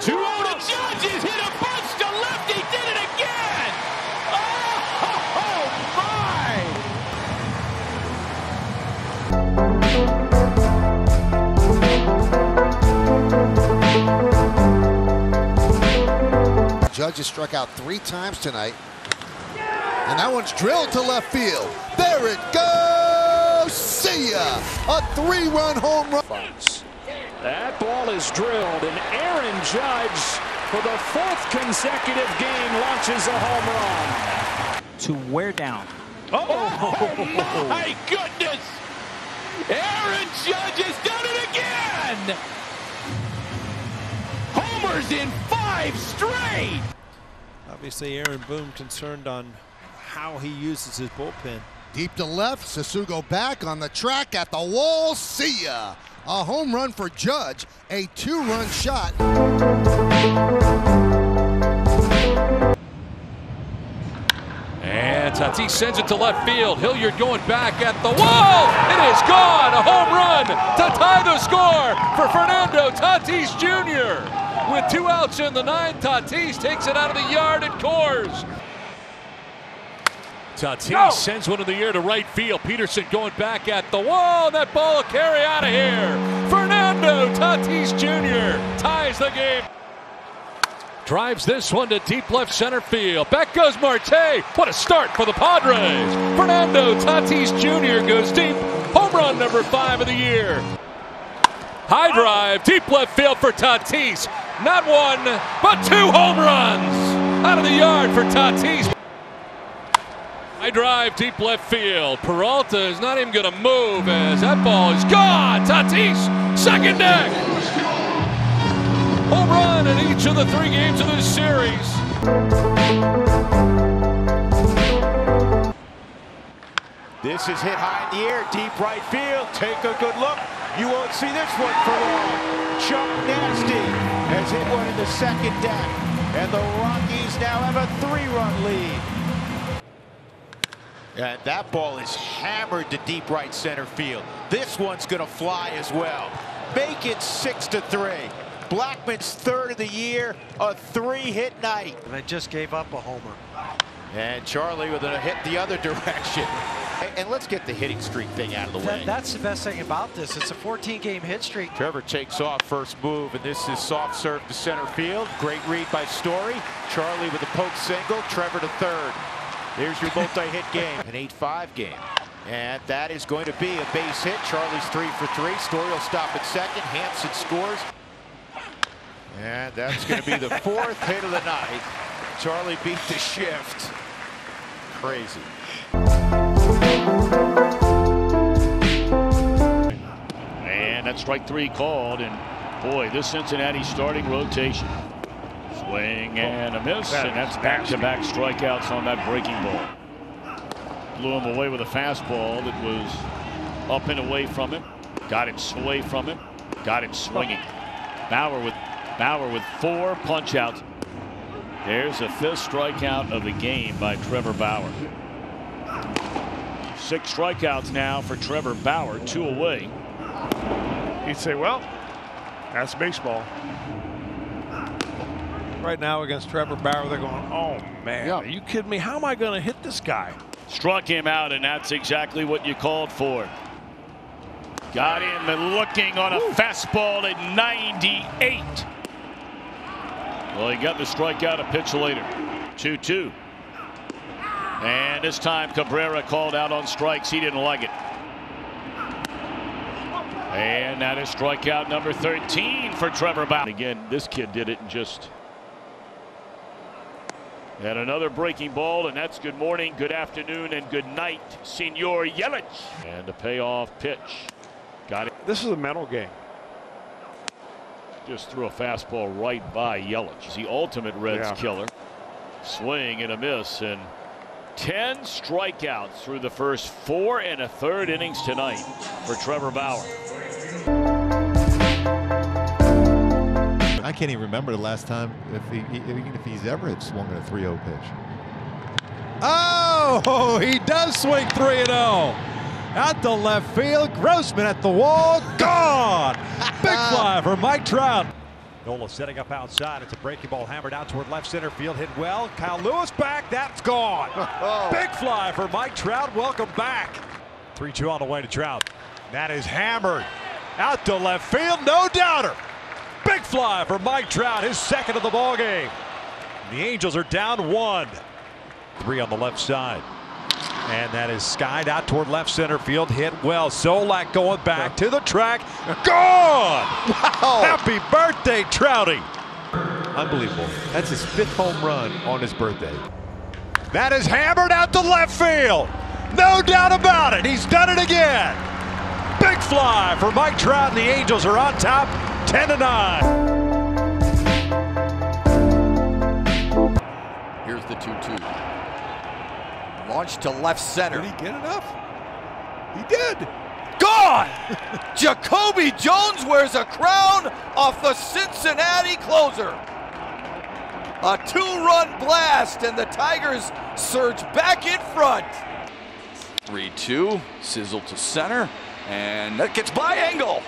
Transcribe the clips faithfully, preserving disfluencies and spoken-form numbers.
two oh to Judge. He's hit a bunch to left. He did it again. Oh, oh my. Judge has struck out three times tonight. And that one's drilled to left field. There it goes. See ya. A three-run home run. That ball is drilled, and Aaron Judge, for the fourth consecutive game, launches a home run. To wear down. Oh, oh my goodness! Aaron Judge has done it again! Homers in five straight! Obviously, Aaron Boone concerned on how he uses his bullpen. Deep to left, Sasugo back on the track at the wall. See ya! A home run for Judge, a two-run shot. And Tatis sends it to left field. Hilliard going back at the wall. It is gone. A home run to tie the score for Fernando Tatis Junior With two outs in the ninth, Tatis takes it out of the yard at Coors. Tatis no. sends one in the air to right field. Peterson going back at the wall. And that ball will carry out of here. Fernando Tatis Junior ties the game. Drives this one to deep left center field. Back goes Marte. What a start for the Padres. Fernando Tatis Junior goes deep. Home run number five of the year. High drive, deep left field for Tatis. Not one, but two home runs. Out of the yard for Tatis. High drive, deep left field. Peralta is not even going to move as that ball is gone. Tatis, second deck. Home run in each of the three games of this series. This is hit high in the air, deep right field. Take a good look. You won't see this one for long. Chuck Nasty has hit one in the second deck. And the Rockies now have a three-run lead. And that ball is hammered to deep right center field. This one's going to fly as well. Make it six to three. Blackmon's third of the year, a three-hit night. And I just gave up a homer. And Charlie with a hit the other direction. And let's get the hitting streak thing out of the way. That, that's the best thing about this. It's a fourteen game hit streak. Trevor takes off first move, and this is soft serve to center field. Great read by Story. Charlie with a poke single. Trevor to third. There's your multi-hit game. An eight five game. And that is going to be a base hit. Charlie's three for three. Story will stop at second. Hampson scores. And that's going to be the fourth hit of the night. Charlie beat the shift. Crazy. And that's strike three called. And boy, this Cincinnati starting rotation. Swing and a miss, and that's back-to-back strikeouts on that breaking ball. Blew him away with a fastball that was up and away from him. Got him away from him. Got him swinging. Bauer with Bauer with four punch-outs. There's a fifth strikeout of the game by Trevor Bauer. Six strikeouts now for Trevor Bauer, two away. He'd say, well, that's baseball. Right now against Trevor Bauer, they're going, oh man, yeah. Are you kidding me? How am I going to hit this guy? Struck him out, and that's exactly what you called for. Got him and looking on a Woo. fastball at ninety-eight. Well, he got the strikeout, a pitch later. two two. And this time Cabrera called out on strikes. He didn't like it. And that is strikeout number thirteen for Trevor Bauer. Again, this kid did it and just. And another breaking ball, and that's good morning, good afternoon, and good night, Senor Yelich. And a payoff pitch. Got it. This is a mental game. Just threw a fastball right by Yelich. He's the ultimate Reds yeah. killer. Swing and a miss, and ten strikeouts through the first four and a third innings tonight for Trevor Bauer. I can't even remember the last time, if he, even if he's ever had swung at a three oh pitch. Oh, he does swing three oh. Out to left field, Grossman at the wall, gone! Big fly for Mike Trout. Nola setting up outside. It's a breaking ball hammered out toward left center field. Hit well. Kyle Lewis back. That's gone. Oh. Big fly for Mike Trout. Welcome back. three two on the way to Trout. That is hammered out to left field. No doubter. Big fly for Mike Trout. His second of the ball game. The Angels are down one. Three on the left side. And that is skied out toward left center field. Hit well. Solak going back to the track. Gone! Wow. Happy birthday, Trouty. Unbelievable. That's his fifth home run on his birthday. That is hammered out to left field. No doubt about it. He's done it again. Big fly for Mike Trout, and the Angels are on top, ten to nine. Here's the two two. Launched to left center. Did he get enough? He did. Gone! Jacoby Jones wears a crown off the Cincinnati closer. A two-run blast, and the Tigers surge back in front. three two, sizzle to center, and that gets by Engel.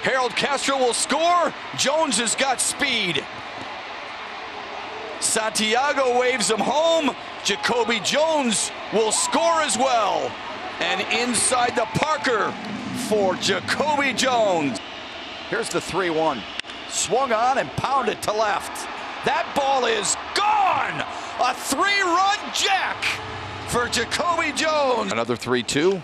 Harold Castro will score. Jones has got speed. Santiago waves him home. Jacoby Jones will score as well. And inside the Parker for Jacoby Jones. Here's the three one. Swung on and pounded to left. That ball is gone! A three-run jack for Jacoby Jones. Another three two.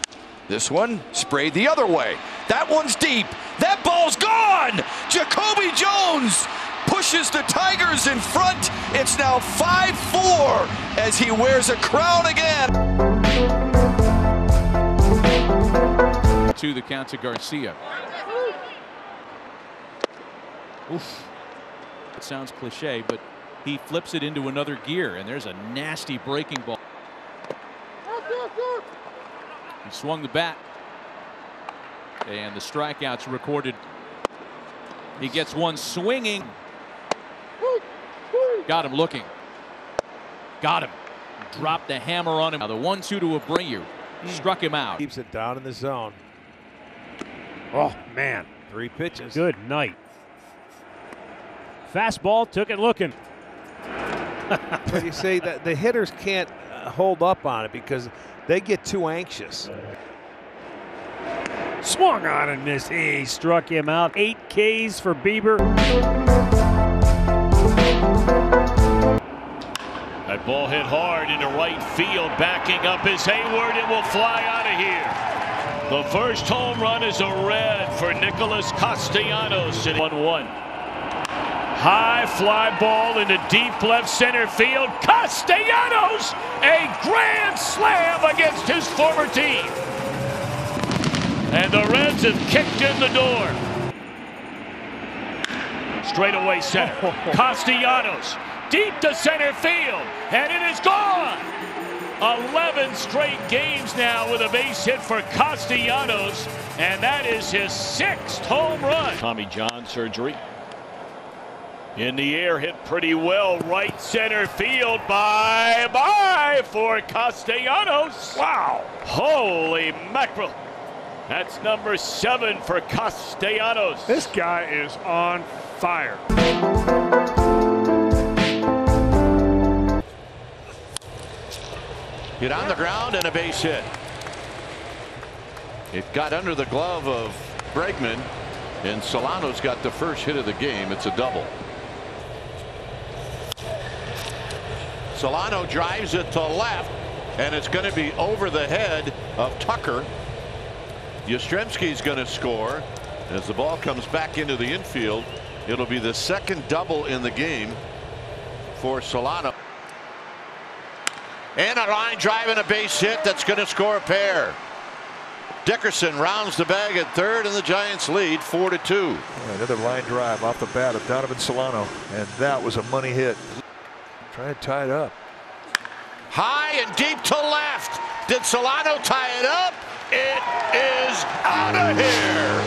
This one sprayed the other way. That one's deep. That ball's gone! Jacoby Jones pushes the Tigers in front. It's now five four as he wears a crown again. To the count to Garcia. Oof. It sounds cliche, but he flips it into another gear, and there's a nasty breaking ball. He swung the bat, and the strikeouts recorded. He gets one swinging. Got him looking. Got him. Dropped the hammer on him. Now the one two to Abreu. Struck him out. Keeps it down in the zone. Oh, man. Three pitches. Good night. Fastball took it looking. But you see, that the hitters can't hold up on it because they get too anxious. Swung on and missed. He struck him out. Eight Ks for Bieber. That ball hit hard into right field. Backing up is Hayward. It will fly out of here. The first home run is a red for Nicholas Castellanos. one one. High fly ball into deep left center field. Castellanos, a grand slam against his former team. And the Reds have kicked in the door. Straight away center. Castellanos deep to center field. And it is gone. eleven straight games now with a base hit for Castellanos. And that is his sixth home run. Tommy John surgery. In the air, hit pretty well. Right center field. Bye-bye for Castellanos. Wow. Holy mackerel. That's number seven for Castellanos. This guy is on fire. Hit on the ground and a base hit. It got under the glove of Bregman, and Solano's got the first hit of the game. It's a double. Solano drives it to left, and it's going to be over the head of Tucker. Yastrzemski's going to score. As the ball comes back into the infield, it'll be the second double in the game for Solano. And a line drive and a base hit that's going to score a pair. Dickerson rounds the bag at third, and the Giants lead four to two. Another line drive off the bat of Donovan Solano, and that was a money hit. Trying to tie it up. High and deep to left. Did Solano tie it up? It is out of here.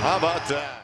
How about that?